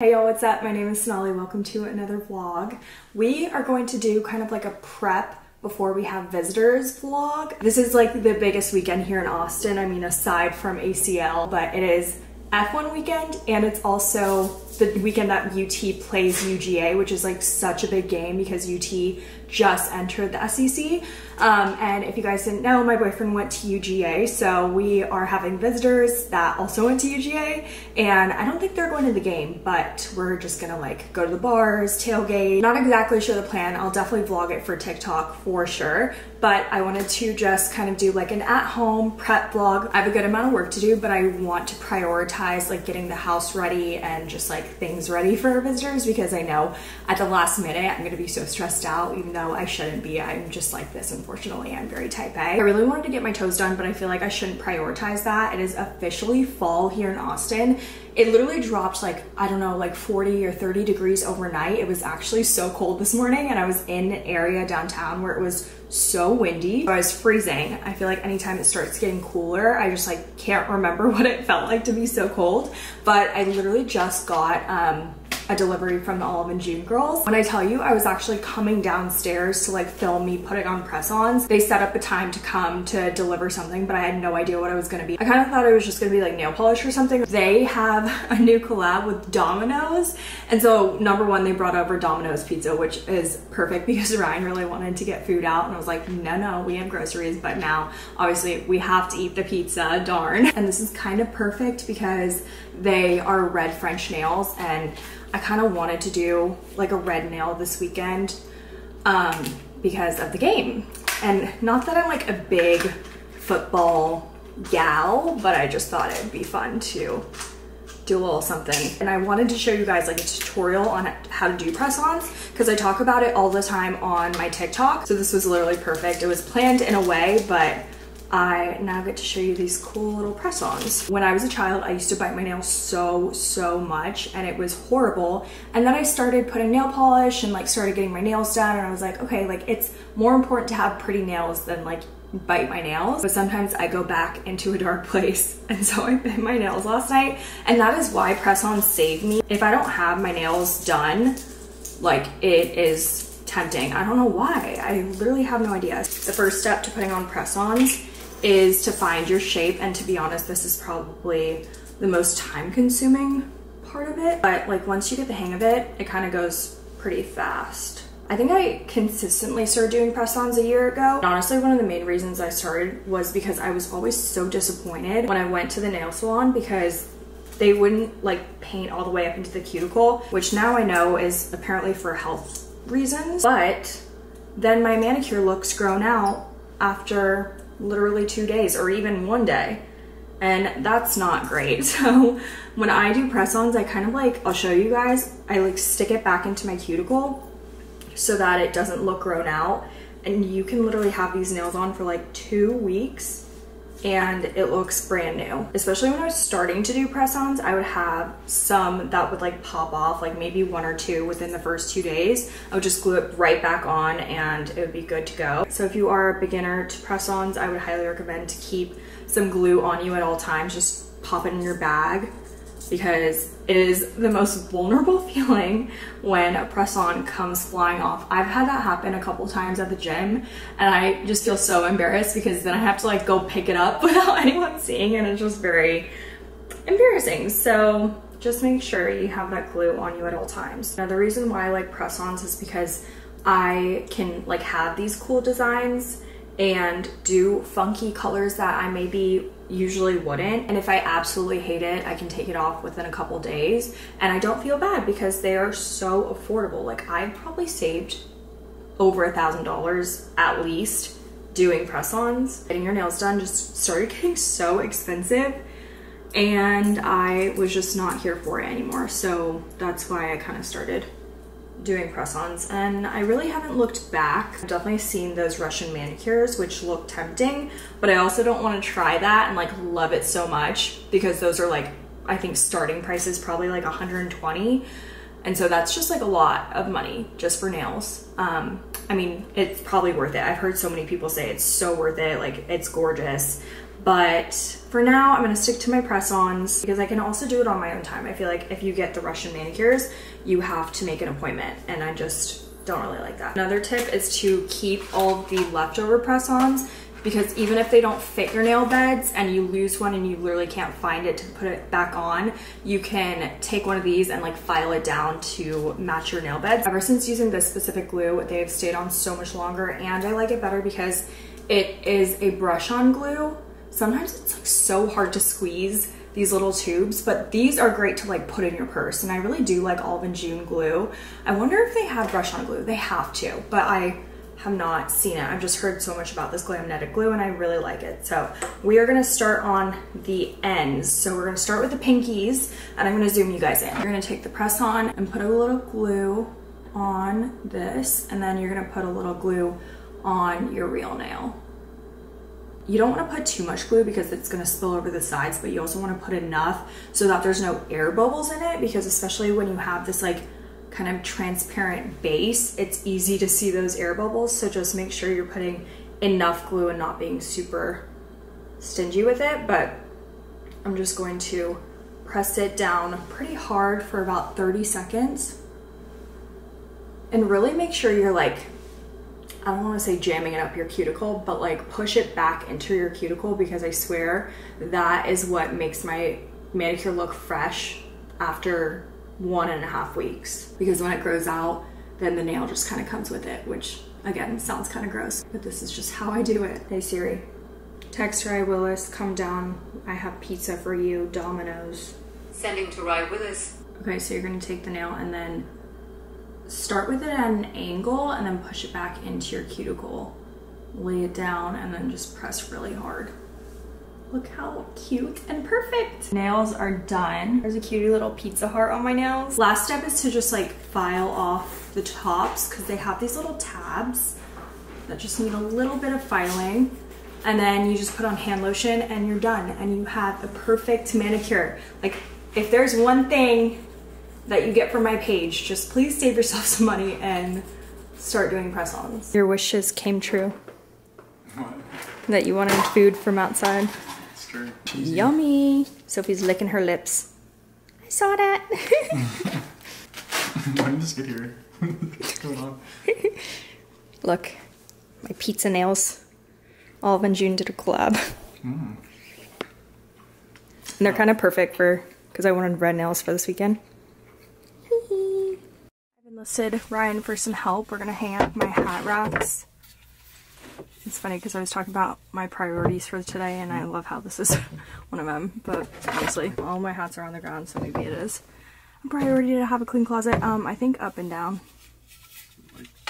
Hey y'all, what's up? My name is Sonali. Welcome to another vlog. We are going to do kind of like a prep before we have visitors vlog. This is like the biggest weekend here in Austin. I mean, aside from ACL, but it is F1 weekend and it's also the weekend that UT plays UGA, which is like such a big game because UT just entered the SEC. And if you guys didn't know, my boyfriend went to UGA, so we are having visitors that also went to UGA, and I don't think they're going to the game, but we're just gonna like go to the bars, tailgate. Not exactly sure the plan. I'll definitely vlog it for TikTok for sure, but I wanted to just kind of do like an at-home prep vlog. I have a good amount of work to do, but I want to prioritize like getting the house ready and just like things ready for our visitors, because I know at the last minute I'm gonna be so stressed out, even though I shouldn't be. I'm just like this, unfortunately. I'm very type A. I really wanted to get my toes done, but I feel like I shouldn't prioritize that. It is officially fall here in Austin. It literally dropped like, I don't know, like 40 or 30 degrees overnight. It was actually so cold this morning, and I was in an area downtown where it was so windy. I was freezing. I feel like anytime it starts getting cooler, I just like can't remember what it felt like to be so cold. But I literally just got a delivery from the Olive and June girls. When I tell you, I was actually coming downstairs to like film me putting on press-ons. They set up a time to come to deliver something, but I had no idea what I was gonna be. I kind of thought it was just gonna be like nail polish or something. They have a new collab with Domino's. And so number one, they brought over Domino's pizza, which is perfect because Ryan really wanted to get food out. And I was like, no, we have groceries, but now obviously we have to eat the pizza, darn. And this is kind of perfect because they are red French nails, and I kind of wanted to do like a red nail this weekend because of the game. And not that I'm like a big football gal, but I just thought it'd be fun to do a little something. And I wanted to show you guys like a tutorial on how to do press-ons, because I talk about it all the time on my TikTok. So this was literally perfect. It was planned in a way, but I now get to show you these cool little press-ons. When I was a child, I used to bite my nails so much, and it was horrible. And then I started putting nail polish and like started getting my nails done, and I was like, okay, like it's more important to have pretty nails than like bite my nails. But sometimes I go back into a dark place, and so I bit my nails last night, and that is why press-ons save me. If I don't have my nails done, like it is tempting. I don't know why. I literally have no idea. The first step to putting on press-ons is to find your shape, and to be honest, this is probably the most time-consuming part of it, but like once you get the hang of it, it kind of goes pretty fast. I think I consistently started doing press-ons a year ago, and honestly one of the main reasons I started was because I was always so disappointed when I went to the nail salon, because they wouldn't like paint all the way up into the cuticle, which now I know is apparently for health reasons, but then my manicure looks grown out after literally 2 days or even one day, and that's not great. So when I do press-ons, I kind of like, I'll show you guys, I like stick it back into my cuticle so that it doesn't look grown out, and you can literally have these nails on for like 2 weeks and it looks brand new. Especially when I was starting to do press-ons, I would have some that would like pop off, like maybe one or two within the first 2 days. I would just glue it right back on and it would be good to go. So if you are a beginner to press-ons, I would highly recommend to keep some glue on you at all times. Just pop it in your bag, because it is the most vulnerable feeling when a press-on comes flying off. I've had that happen a couple times at the gym, and I just feel so embarrassed because then I have to like go pick it up without anyone seeing, and it's just very embarrassing. So just make sure you have that glue on you at all times. Now, the reason why I like press-ons is because I can like have these cool designs and do funky colors that I maybe usually wouldn't, and if I absolutely hate it, I can take it off within a couple days and I don't feel bad because they are so affordable. Like I probably saved over $1,000 at least doing press-ons. Getting your nails done just started getting so expensive, and I was just not here for it anymore, so that's why I kind of started doing press-ons, and I really haven't looked back. I've definitely seen those Russian manicures, which look tempting, but I also don't want to try that and like love it so much, because those are like, I think starting price is probably like 120, and so that's just like a lot of money just for nails. I mean, it's probably worth it. I've heard so many people say it's so worth it, like it's gorgeous, But for now, I'm gonna stick to my press-ons because I can also do it on my own time. I feel like if you get the Russian manicures, you have to make an appointment, and I just don't really like that. Another tip is to keep all the leftover press-ons, because even if they don't fit your nail beds and you lose one and you literally can't find it to put it back on, you can take one of these and like file it down to match your nail beds. Ever since using this specific glue, they have stayed on so much longer, and I like it better because it is a brush-on glue. Sometimes it's like so hard to squeeze these little tubes, but these are great to like put in your purse, and I really do like Olive and June glue. I wonder if they have brush-on glue. They have to, but I have not seen it. I've just heard so much about this Glamnetic glue and I really like it. So we are gonna start on the ends. So we're gonna start with the pinkies, and I'm gonna zoom you guys in. You're gonna take the press on and put a little glue on this, and then you're gonna put a little glue on your real nail. You don't want to put too much glue because it's going to spill over the sides, but you also want to put enough so that there's no air bubbles in it, because especially when you have this like kind of transparent base, it's easy to see those air bubbles. So just make sure you're putting enough glue and not being super stingy with it. But I'm just going to press it down pretty hard for about 30 seconds and really make sure you're like, I don't want to say jamming it up your cuticle, but like push it back into your cuticle, because I swear that is what makes my manicure look fresh after 1.5 weeks. Because when it grows out, then the nail just kind of comes with it, which again, sounds kind of gross, but this is just how I do it. Hey Siri, text Rye Willis, come down, I have pizza for you, Domino's. Sending to Rye Willis. Okay, so you're gonna take the nail and then start with it at an angle and then push it back into your cuticle. Lay it down and then just press really hard. Look how cute and perfect. Nails are done. There's a cutie little pizza heart on my nails. Last step is to just like file off the tops, because they have these little tabs that just need a little bit of filing. And then you just put on hand lotion and you're done, and you have a perfect manicure. Like if there's one thing that you get from my page, just please save yourself some money and start doing press-ons. Your wishes came true. What? That you wanted food from outside. It's true. Cheesy. Yummy. Sophie's licking her lips. I saw that. Why did this get here? What's going on? Look, my pizza nails. Olive and June did a collab. Mm. And they're kind of perfect for, because I wanted red nails for this weekend. Enlisted Ryan for some help. We're gonna hang up my hat racks. It's funny because I was talking about my priorities for today, and I love how this is one of them, but honestly all my hats are on the ground, so maybe it is a priority to have a clean closet. I think up and down,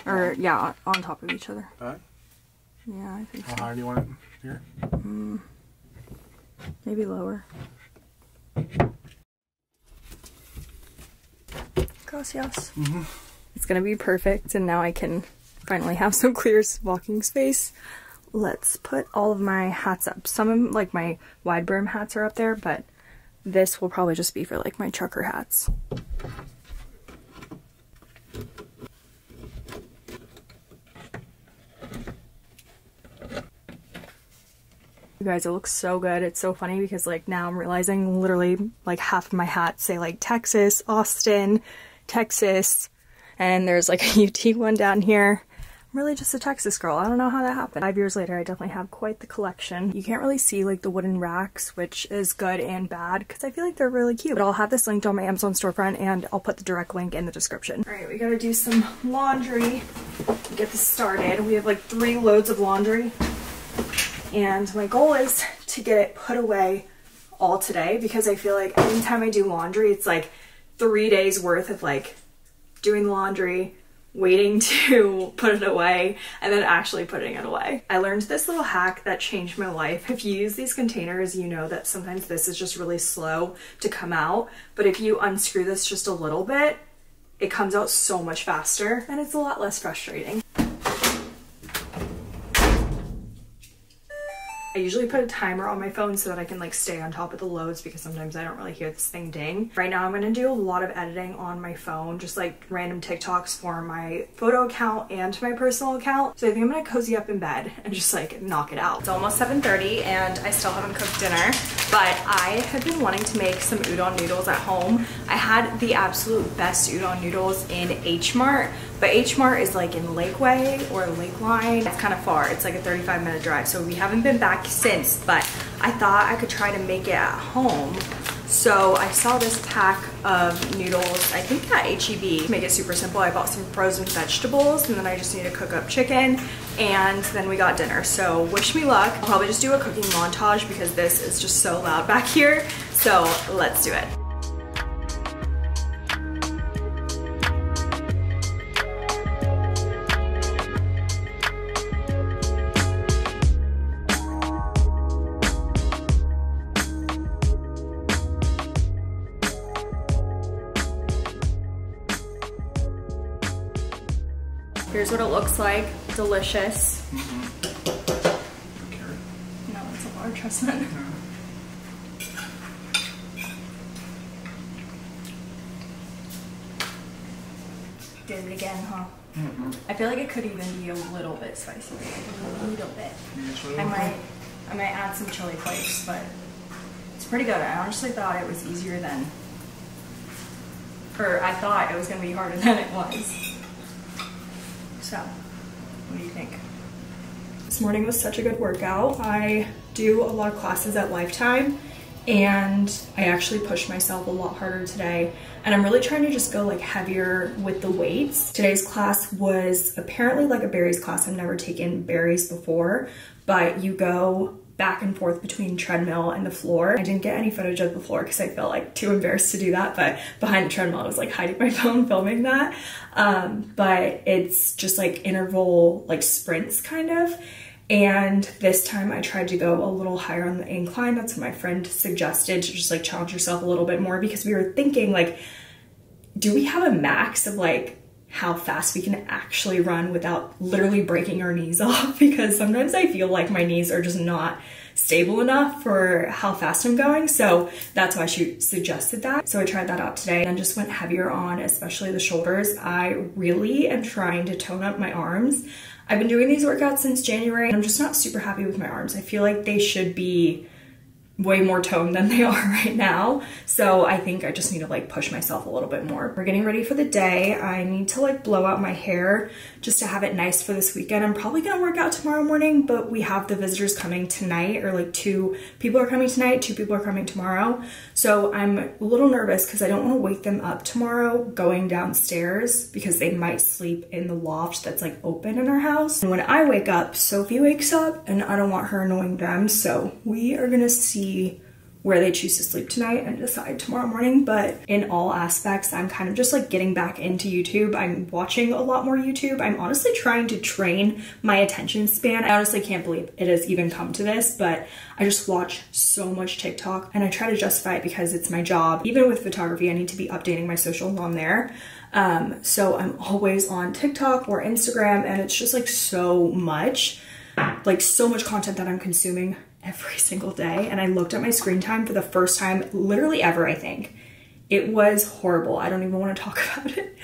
or yeah, on top of each other. Yeah, I think so. How high do you want it? Here? Maybe lower. Gracias. Mm-hmm. It's gonna be perfect, and now I can finally have some clear walking space. Let's put all of my hats up. Some of them, like my wide brim hats, are up there, but this will probably just be for like my trucker hats. You guys, it looks so good. It's so funny because like now I'm realizing literally like half of my hats say like Texas, Austin, Texas, and there's like a UT one down here. I'm really just a Texas girl. I don't know how that happened. 5 years later, I definitely have quite the collection. You can't really see like the wooden racks, which is good and bad because I feel like they're really cute. But I'll have this linked on my Amazon storefront, and I'll put the direct link in the description. All right, we gotta do some laundry to get this started. We have like 3 loads of laundry, and my goal is to get it put away all today, because I feel like anytime I do laundry, it's like 3 days worth of like doing laundry, waiting to put it away, and then actually putting it away. I learned this little hack that changed my life. If you use these containers, you know that sometimes this is just really slow to come out, but if you unscrew this just a little bit, it comes out so much faster, and it's a lot less frustrating. I I usually put a timer on my phone so that I can like stay on top of the loads because sometimes I don't really hear this thing ding. Right now I'm gonna do a lot of editing on my phone, just like random TikToks for my photo account and my personal account. So I think I'm gonna cozy up in bed and just like knock it out. It's almost 7:30 and I still haven't cooked dinner, but I have been wanting to make some udon noodles at home. I had the absolute best udon noodles in H Mart, but H Mart is like in Lakeway or Lakeline. It's kind of far, it's like a 35-minute drive, so we haven't been back since, but I thought I could try to make it at home. So I saw this pack of noodles, I think at H-E-B. To make it super simple, I bought some frozen vegetables and then I just need to cook up chicken and then we got dinner. So wish me luck. I'll probably just do a cooking montage because this is just so loud back here. So let's do it. Here's what it looks like. Delicious. Mm-hmm. Carrot? No, it's a large chestnut. Did it again, huh? Mm-hmm. I feel like it could even be a little bit spicy. A little bit. I might add some chili flakes, but it's pretty good. I honestly thought it was easier than, or I thought it was gonna be harder than it was. So, what do you think? This morning was such a good workout. I do a lot of classes at Lifetime and I actually pushed myself a lot harder today. And I'm really trying to just go like heavier with the weights. Today's class was apparently like a Barry's class. I've never taken Barry's before, but you go back and forth between treadmill and the floor. I didn't get any footage of the floor because I felt like too embarrassed to do that, but behind the treadmill I was like hiding my phone filming that. But it's just like interval, like sprints kind of. And this time I tried to go a little higher on the incline. That's what my friend suggested, to just like challenge yourself a little bit more, because we were thinking like, do we have a max of like how fast we can actually run without literally breaking our knees off, because sometimes I feel like my knees are just not stable enough for how fast I'm going. So that's why she suggested that. So I tried that out today and just went heavier on, especially the shoulders. I really am trying to tone up my arms. I've been doing these workouts since January and I'm just not super happy with my arms. I feel like they should be way more toned than they are right now. So I think I just need to like push myself a little bit more. We're getting ready for the day. I need to like blow out my hair just to have it nice for this weekend. I'm probably gonna work out tomorrow morning, but we have the visitors coming tonight, or like 2 people are coming tonight, 2 people are coming tomorrow. So I'm a little nervous because I don't wanna wake them up tomorrow going downstairs because they might sleep in the loft that's like open in our house. And when I wake up, Sophie wakes up and I don't want her annoying them. So we are gonna see where they choose to sleep tonight and decide tomorrow morning. But in all aspects, I'm kind of just like getting back into YouTube. I'm watching a lot more YouTube. I'm honestly trying to train my attention span. I honestly can't believe it has even come to this, but I just watch so much TikTok and I try to justify it because it's my job. Even with photography, I need to be updating my social on there. So I'm always on TikTok or Instagram and it's just like so much content that I'm consuming every single day. And I looked at my screen time for the first time literally ever, I think. It was horrible. I don't even want to talk about it.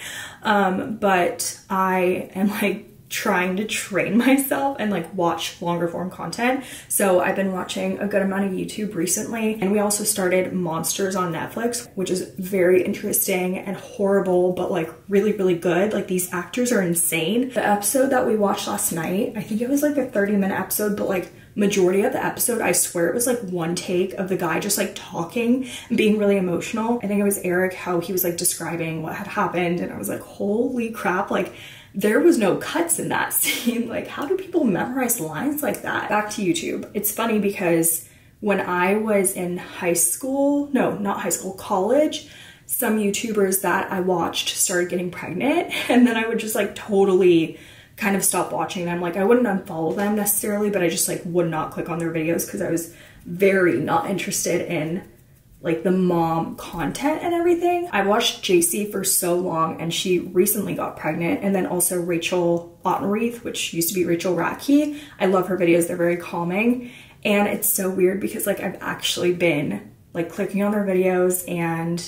But I am like trying to train myself and like watch longer form content. So I've been watching a good amount of YouTube recently. And we also started Monsters on Netflix, which is very interesting and horrible, but like really, really good. Like these actors are insane. The episode that we watched last night, I think it was like a 30-minute episode, but like majority of the episode, I swear it was like one take of the guy just like talking and being really emotional. I think it was Eric, how he was like describing what had happened. And I was like, holy crap, like there was no cuts in that scene. Like, how do people memorize lines like that? Back to YouTube. It's funny because when I was in high school, no, not high school, college, some YouTubers that I watched started getting pregnant. And then I would just like totally kind of stop watching them. Like I wouldn't unfollow them necessarily, but I just like would not click on their videos because I was very not interested in like the mom content and everything. I watched JC for so long and she recently got pregnant, and then also Rachel Ottenwreath, which used to be Rachel Ratke. I love her videos, they're very calming. And it's so weird because like I've actually been like clicking on their videos, and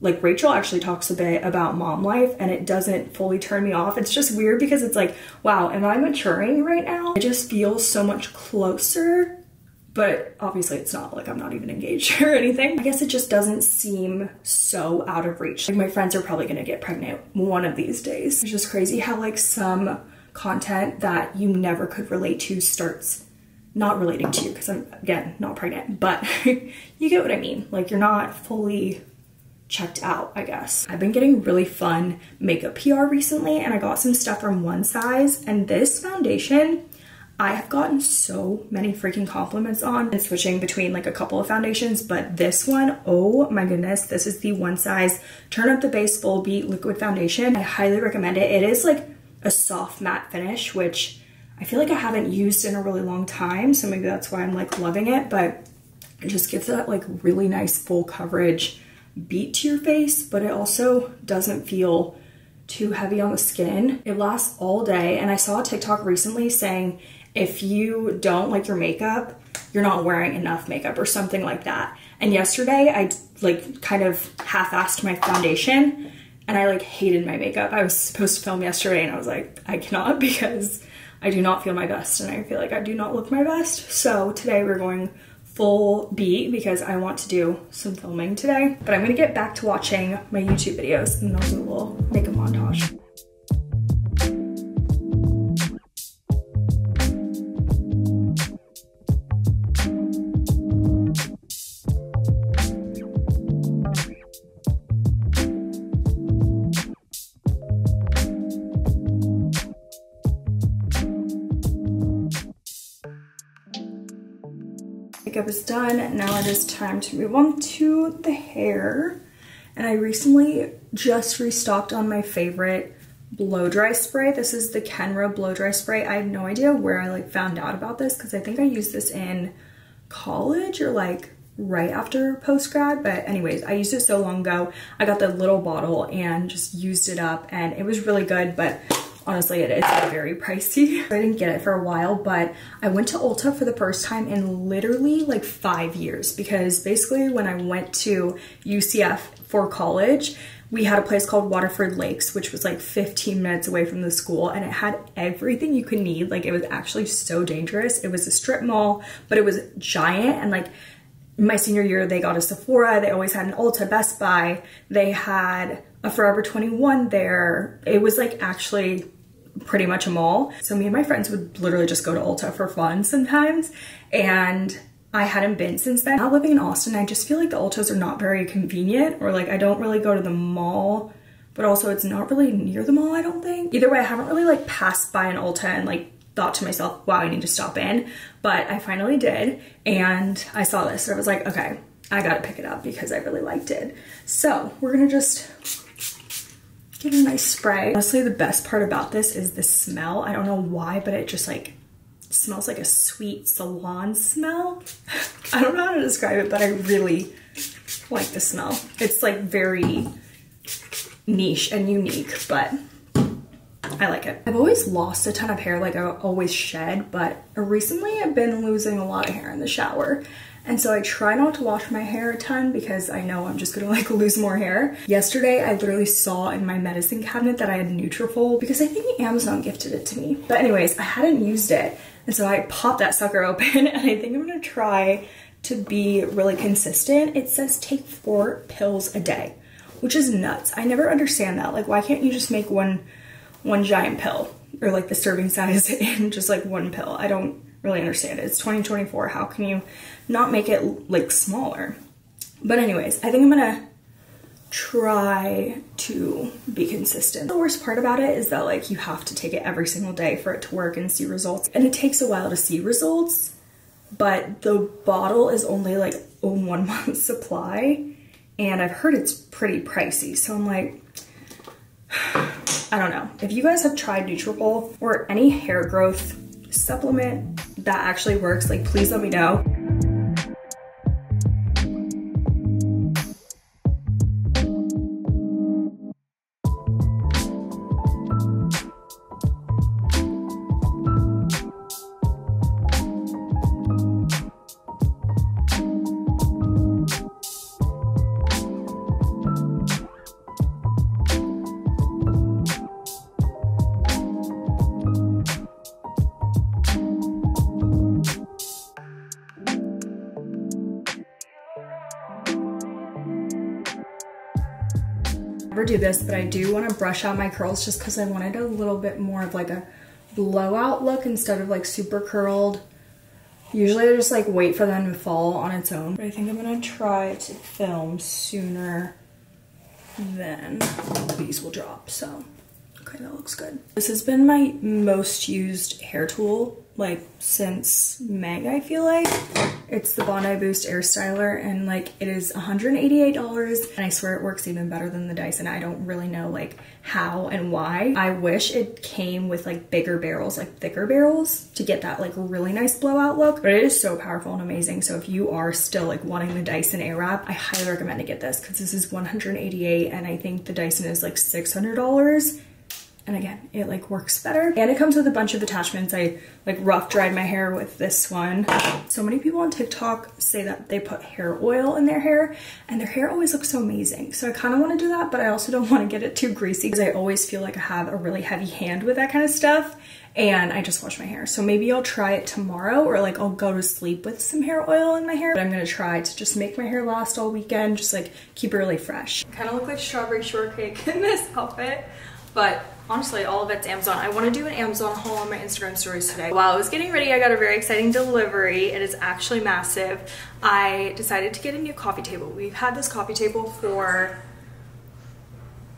like Rachel actually talks a bit about mom life, and it doesn't fully turn me off. It's just weird because it's like, wow, am I maturing right now? It just feels so much closer, but obviously it's not, like I'm not even engaged or anything. I guess it just doesn't seem so out of reach. Like my friends are probably gonna get pregnant one of these days. It's just crazy how like some content that you never could relate to starts not relating to you, because I'm, again, not pregnant, but you get what I mean. Like you're not fully checked out, I guess. I've been getting really fun makeup PR recently, and I got some stuff from One Size, and this foundation, I have gotten so many freaking compliments on. And switching between like a couple of foundations, but this one, oh my goodness, this is the One Size Turn Up the Base Full Beat Liquid Foundation. I highly recommend it. It is like a soft matte finish, which I feel like I haven't used in a really long time, so maybe that's why I'm like loving it, but it just gives that like really nice full coverage beat to your face, but it also doesn't feel too heavy on the skin. It lasts all day, and I saw a TikTok recently saying if you don't like your makeup, you're not wearing enough makeup or something like that. And yesterday I like kind of half-assed my foundation, and I like hated my makeup. I was supposed to film yesterday and I was like, I cannot, because I do not feel my best and I feel like I do not look my best. So today we're going full beat because I want to do some filming today. But I'm gonna get back to watching my YouTube videos, and then I'll do a little makeup montage. Makeup is done. Now it is time to move on to the hair. And I recently just restocked on my favorite blow dry spray. This is the Kenra blow dry spray. I have no idea where I like found out about this, because I think I used this in college or like right after post grad. But anyways, I used it so long ago. I got the little bottle and just used it up, and it was really good, but honestly, it is very pricey. I didn't get it for a while, but I went to Ulta for the first time in literally like 5 years, because basically when I went to UCF for college, we had a place called Waterford Lakes, which was like 15 minutes away from the school, and it had everything you could need. Like it was actually so dangerous. It was a strip mall, but it was giant, and like my senior year, they got a Sephora. They always had an Ulta, Best Buy. They had a Forever 21 there. It was like actually pretty much a mall. So me and my friends would literally just go to Ulta for fun sometimes, and I hadn't been since then. Now living in Austin, I just feel like the Ultas are not very convenient, or like I don't really go to the mall, but also it's not really near the mall, I don't think. Either way, I haven't really like passed by an Ulta and like thought to myself, wow, I need to stop in, but I finally did, and I saw this and I was like, okay, I gotta pick it up because I really liked it. So we're gonna just give it a nice spray. Honestly, the best part about this is the smell. I don't know why, but it just like smells like a sweet salon smell. I don't know how to describe it, but I really like the smell. It's like very niche and unique, but I like it. I've always lost a ton of hair, like I always shed, but recently I've been losing a lot of hair in the shower. And so I try not to wash my hair a ton because I know I'm just gonna like lose more hair. Yesterday, I literally saw in my medicine cabinet that I had Nutrafol, because I think Amazon gifted it to me. But anyways, I hadn't used it. And so I popped that sucker open, and I think I'm gonna try to be really consistent. It says take 4 pills a day, which is nuts. I never understand that. Like, why can't you just make one giant pill, or like the serving size in just like one pill? I don't really understand it. It's 2024. How can you not make it like smaller? But anyways, I think I'm gonna try to be consistent. The worst part about it is that like you have to take it every single day for it to work and see results, and it takes a while to see results, but the bottle is only like a 1 month supply, and I've heard it's pretty pricey, so I'm like, I don't know. If you guys have tried Nutrafol or any hair growth supplement that actually works, like please let me know. do this, but I do want to brush out my curls just because I wanted a little bit more of like a blowout look instead of like super curled. Usually I just like wait for them to fall on its own. But I think I'm going to try to film sooner than these will drop, so. Okay, that looks good. This has been my most used hair tool, like, since May, I feel like. It's the Bondi Boost Air Styler, and, like, it is $188, and I swear it works even better than the Dyson. I don't really know, like, how and why. I wish it came with, like, bigger barrels, like, thicker barrels to get that, like, really nice blowout look, but it is so powerful and amazing, so if you are still, like, wanting the Dyson Airwrap, I highly recommend to get this, because this is $188, and I think the Dyson is, like, $600. And again, it like works better. And it comes with a bunch of attachments. I like rough dried my hair with this one. So many people on TikTok say that they put hair oil in their hair and their hair always looks so amazing. So I kind of want to do that, but I also don't want to get it too greasy because I always feel like I have a really heavy hand with that kind of stuff. And I just wash my hair. So maybe I'll try it tomorrow, or like I'll go to sleep with some hair oil in my hair. But I'm gonna try to just make my hair last all weekend, just like keep it really fresh. Kind of look like strawberry shortcake in this outfit, but honestly, all of it's Amazon. I want to do an Amazon haul on my Instagram stories today. While I was getting ready, I got a very exciting delivery. It is actually massive. I decided to get a new coffee table. We've had this coffee table for,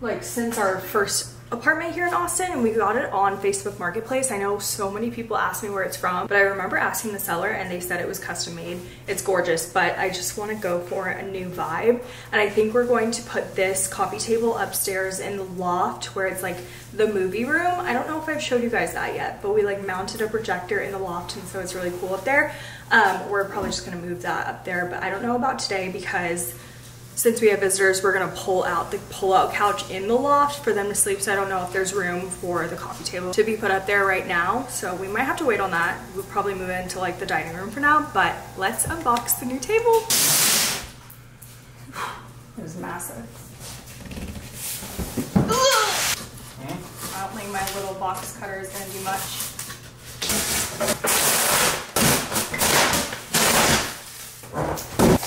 like, since our first apartment here in Austin, and we got it on Facebook Marketplace. I know so many people ask me where it's from, but I remember asking the seller and they said it was custom made. It's gorgeous, but I just want to go for a new vibe. And I think we're going to put this coffee table upstairs in the loft where it's like the movie room. I don't know if I've showed you guys that yet, but we like mounted a projector in the loft, and so it's really cool up there. We're probably just gonna move that up there, but I don't know about today because since we have visitors, we're gonna pull out the pull-out couch in the loft for them to sleep, so I don't know if there's room for the coffee table to be put up there right now, so we might have to wait on that. We'll probably move into like the dining room for now, but let's unbox the new table. It was massive. Okay. I don't think my little box cutter is gonna do much.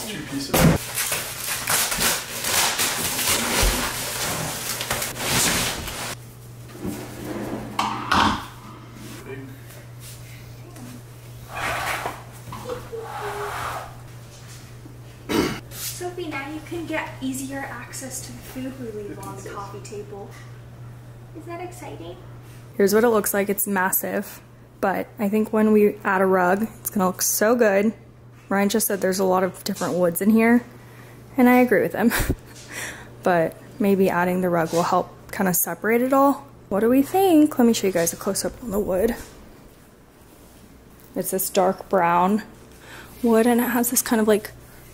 Two pieces. Easier access to the food we leave on the coffee table. Is that exciting? Here's what it looks like. It's massive, but I think when we add a rug, it's gonna look so good. Ryan just said there's a lot of different woods in here, and I agree with him. But maybe adding the rug will help kind of separate it all. What do we think? Let me show you guys a close-up on the wood. It's this dark brown wood, and it has this kind of like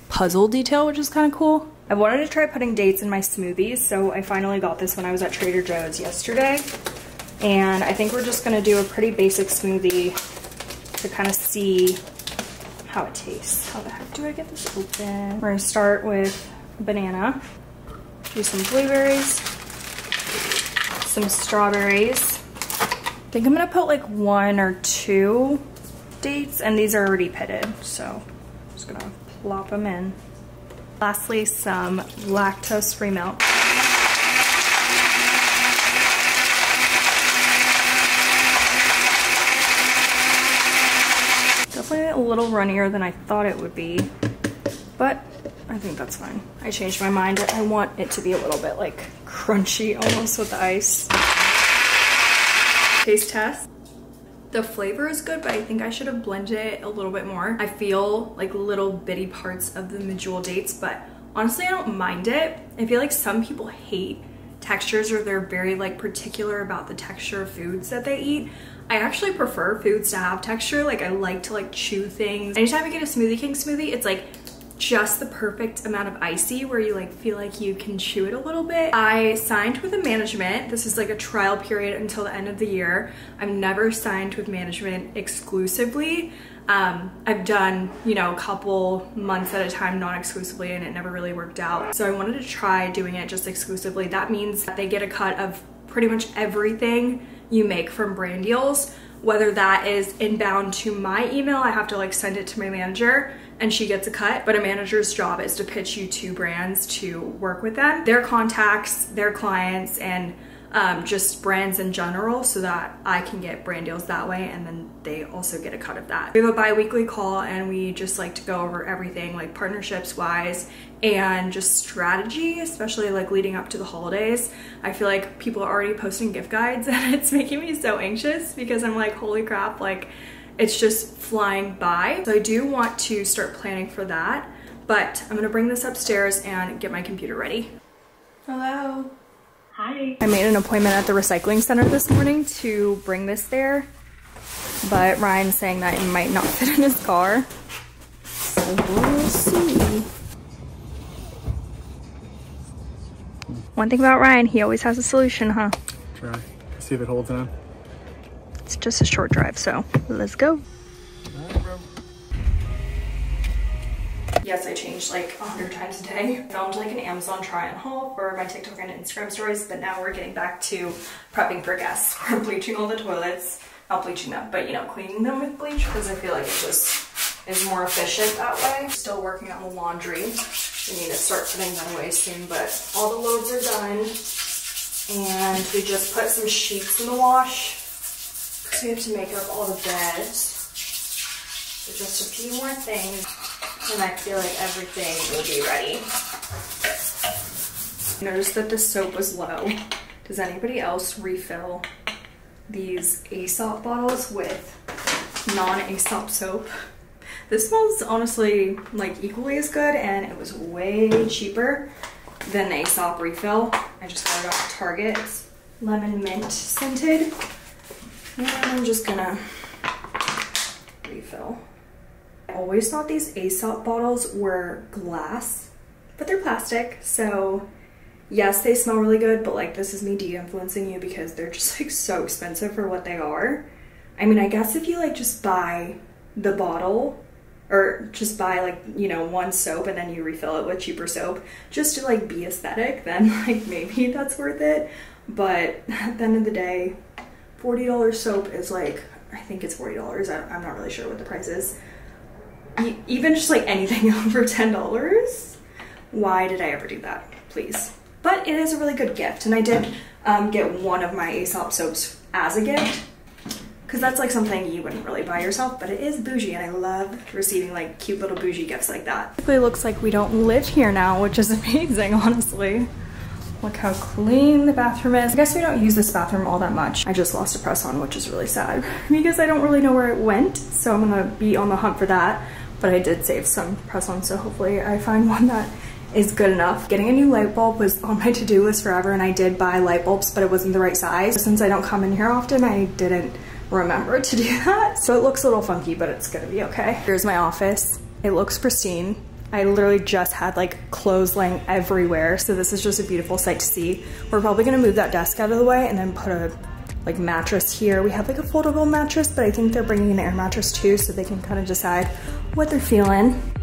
puzzle detail, which is kind of cool. I wanted to try putting dates in my smoothies, so I finally got this when I was at Trader Joe's yesterday. And I think we're just gonna do a pretty basic smoothie to kind of see how it tastes. How the heck do I get this open? We're gonna start with a banana, do some blueberries, some strawberries. I think I'm gonna put like one or two dates, and these are already pitted, so I'm just gonna plop them in. Lastly, some lactose-free milk. Definitely a little runnier than I thought it would be, but I think that's fine. I changed my mind. I want it to be a little bit like crunchy almost with the ice. Taste test. The flavor is good, but I think I should have blended it a little bit more. I feel like little bitty parts of the medjool dates, but honestly, I don't mind it. I feel like some people hate textures, or they're very like particular about the texture of foods that they eat. I actually prefer foods to have texture. Like, I like to like chew things. Anytime I get a Smoothie King smoothie, it's like just the perfect amount of icy where you like feel like you can chew it a little bit. I signed with the management. This is like a trial period until the end of the year. I've never signed with management exclusively. I've done, you know, a couple months at a time non-exclusively, and it never really worked out. So I wanted to try doing it just exclusively. That means that they get a cut of pretty much everything you make from brand deals, whether that is inbound to my email, I have to like send it to my manager, and she gets a cut, but a manager's job is to pitch you two brands to work with them, their contacts, their clients, and just brands in general, so that I can get brand deals that way, and then they also get a cut of that. We have a bi-weekly call and we just like to go over everything, like partnerships wise and just strategy, especially like leading up to the holidays. I feel like people are already posting gift guides and it's making me so anxious because I'm like, holy crap, like it's just flying by. So I do want to start planning for that, but I'm gonna bring this upstairs and get my computer ready. Hello. Hi. I made an appointment at the recycling center this morning to bring this there, but Ryan's saying that it might not fit in his car, so we'll see. One thing about Ryan, he always has a solution, huh? Try. See if it holds on. It's just a short drive, so let's go. Yes, I changed like 100 times a day. Filmed like an Amazon try-on haul for my TikTok and Instagram stories, but now we're getting back to prepping for guests. We're bleaching all the toilets. Not bleaching them, but you know, cleaning them with bleach, because I feel like it just is more efficient that way. Still working on the laundry. We need to start putting that away soon, but all the loads are done. And we just put some sheets in the wash, because we have to make up all the beds. So just a few more things, and I feel like everything will be ready. Notice that the soap was low. Does anybody else refill these Aesop bottles with non-Aesop soap? This smells honestly like equally as good, and it was way cheaper than the Aesop refill. I just got it off Target. It's lemon mint scented. And I'm just gonna refill. I always thought these Aesop bottles were glass, but they're plastic, so yes, they smell really good, but like this is me de-influencing you because they're just like so expensive for what they are. I mean, I guess if you like just buy the bottle or just buy like, you know, one soap and then you refill it with cheaper soap just to like be aesthetic, then like maybe that's worth it. But at the end of the day, $40 soap is like, I think it's $40. I'm not really sure what the price is. Even just like anything over $10, why did I ever do that, please? But it is a really good gift, and I did get one of my Aesop soaps as a gift, because that's like something you wouldn't really buy yourself, but it is bougie, and I love receiving like cute little bougie gifts like that. It looks like we don't live here now, which is amazing, honestly. Look how clean the bathroom is. I guess we don't use this bathroom all that much. I just lost a press on, which is really sad, because I don't really know where it went, so I'm gonna be on the hunt for that. But I did save some press-ons, so hopefully I find one that is good enough. Getting a new light bulb was on my to-do list forever, and I did buy light bulbs, but it wasn't the right size. So since I don't come in here often, I didn't remember to do that. So it looks a little funky, but it's gonna be okay. Here's my office. It looks pristine. I literally just had like clothes laying everywhere, so this is just a beautiful sight to see. We're probably gonna move that desk out of the way and then put a like mattress here. We have like a foldable mattress, but I think they're bringing an air mattress too, so they can kind of decide what they're feeling.